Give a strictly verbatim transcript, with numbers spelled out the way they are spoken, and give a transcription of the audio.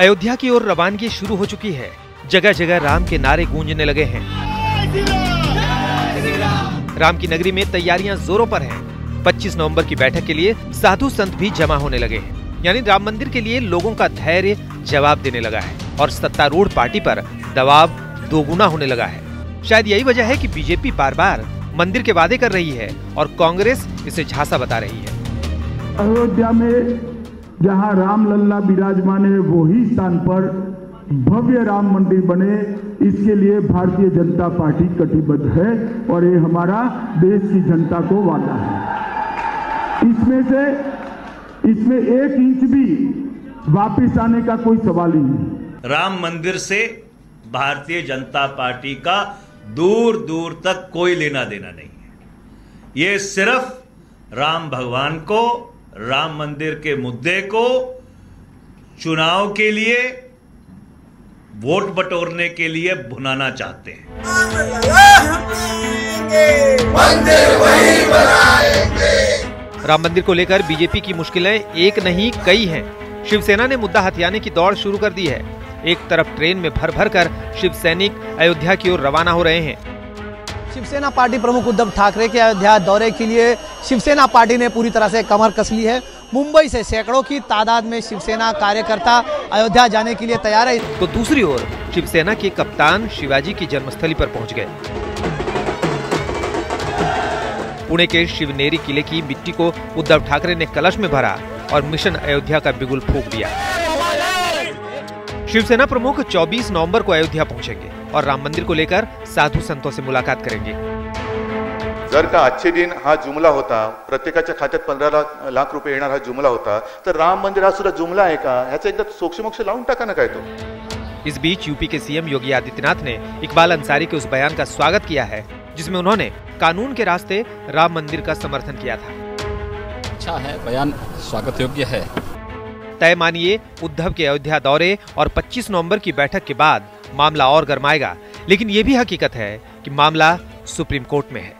अयोध्या की ओर रवानगी शुरू हो चुकी है। जगह जगह राम के नारे गूंजने लगे हैं। राम की नगरी में तैयारियां जोरों पर हैं। पच्चीस नवंबर की बैठक के लिए साधु संत भी जमा होने लगे हैं। यानी राम मंदिर के लिए लोगों का धैर्य जवाब देने लगा है और सत्तारूढ़ पार्टी पर दबाव दोगुना होने लगा है। शायद यही वजह है कि बीजेपी बार बार मंदिर के वादे कर रही है और कांग्रेस इसे झांसा बता रही है। अयोध्या में जहाँ राम लल्ला विराजमान है, वही स्थान पर भव्य राम मंदिर बने, इसके लिए भारतीय जनता पार्टी कटिबद्ध है और ये हमारा देश की जनता को वादा है। इसमें से इसमें एक इंच भी वापस आने का कोई सवाल ही नहीं। राम मंदिर से भारतीय जनता पार्टी का दूर दूर तक कोई लेना देना नहीं है। ये सिर्फ राम भगवान को, राम मंदिर के मुद्दे को चुनाव के लिए वोट बटोरने के लिए भुनाना चाहते हैं। मंदिर वही बनाएंगे। राम मंदिर को लेकर बीजेपी की मुश्किलें एक नहीं कई हैं। शिवसेना ने मुद्दा हथियाने की दौड़ शुरू कर दी है। एक तरफ ट्रेन में भर भर कर शिव सैनिक अयोध्या की ओर रवाना हो रहे हैं। शिवसेना पार्टी प्रमुख उद्धव ठाकरे के अयोध्या दौरे के लिए शिवसेना पार्टी ने पूरी तरह से कमर कस ली है। मुंबई से सैकड़ों की तादाद में शिवसेना कार्यकर्ता अयोध्या जाने के लिए तैयार है। तो दूसरी ओर शिवसेना के कप्तान शिवाजी की जन्मस्थली पर पहुंच गए। पुणे के शिवनेरी किले की मिट्टी को उद्धव ठाकरे ने कलश में भरा और मिशन अयोध्या का बिगुल फूंक दिया। शिवसेना प्रमुख चौबीस नवंबर को अयोध्या पहुंचेंगे और राम मंदिर को लेकर साधु संतों से मुलाकात करेंगे। जर का आजचे दिन हा जुमला होता, प्रत्येकाच्या खात्यात पंधरा लाख रुपये येणार हा जुमला होता, तर राम मंदिर हा सुद्धा जुमला आहे का? ह्याचं एकदा सोक्षमोक्ष लावून टाका ना काय तो। इस बीच यूपी के सीएम योगी आदित्यनाथ ने इकबाल अंसारी के उस बयान का स्वागत किया है जिसमें उन्होंने कानून के रास्ते राम मंदिर का समर्थन किया था। अच्छा है, बयान स्वागत योग्य है। तय मानिए उद्धव के अयोध्या दौरे और पच्चीस नवंबर की बैठक के बाद मामला और गरमाएगा, लेकिन ये भी हकीकत है कि मामला सुप्रीम कोर्ट में है।